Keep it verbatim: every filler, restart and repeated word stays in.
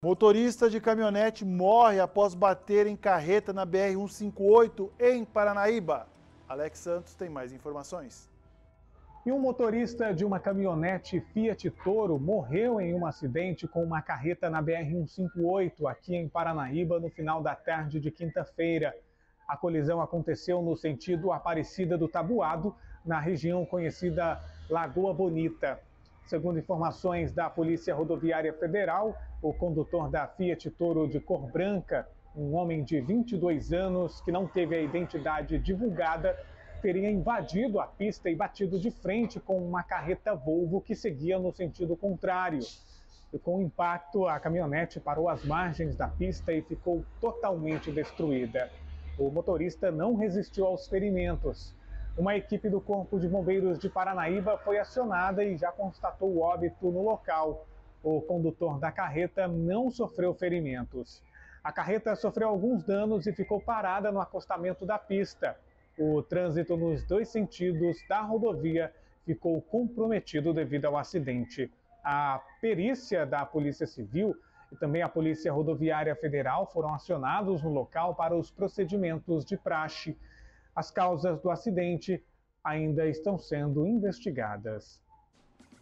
Motorista de caminhonete morre após bater em carreta na B R cento e cinquenta e oito em Paranaíba. Alex Santos tem mais informações. E um motorista de uma caminhonete Fiat Toro morreu em um acidente com uma carreta na B R cento e cinquenta e oito aqui em Paranaíba no final da tarde de quinta-feira. A colisão aconteceu no sentido Aparecida do Tabuado, na região conhecida Lagoa Bonita. Segundo informações da Polícia Rodoviária Federal, o condutor da Fiat Toro de cor branca, um homem de vinte e dois anos que não teve a identidade divulgada, teria invadido a pista e batido de frente com uma carreta Volvo que seguia no sentido contrário. E com o impacto, a caminhonete parou às margens da pista e ficou totalmente destruída. O motorista não resistiu aos ferimentos. Uma equipe do Corpo de Bombeiros de Paranaíba foi acionada e já constatou o óbito no local. O condutor da carreta não sofreu ferimentos. A carreta sofreu alguns danos e ficou parada no acostamento da pista. O trânsito nos dois sentidos da rodovia ficou comprometido devido ao acidente. A perícia da Polícia Civil e também a Polícia Rodoviária Federal foram acionados no local para os procedimentos de praxe. As causas do acidente ainda estão sendo investigadas.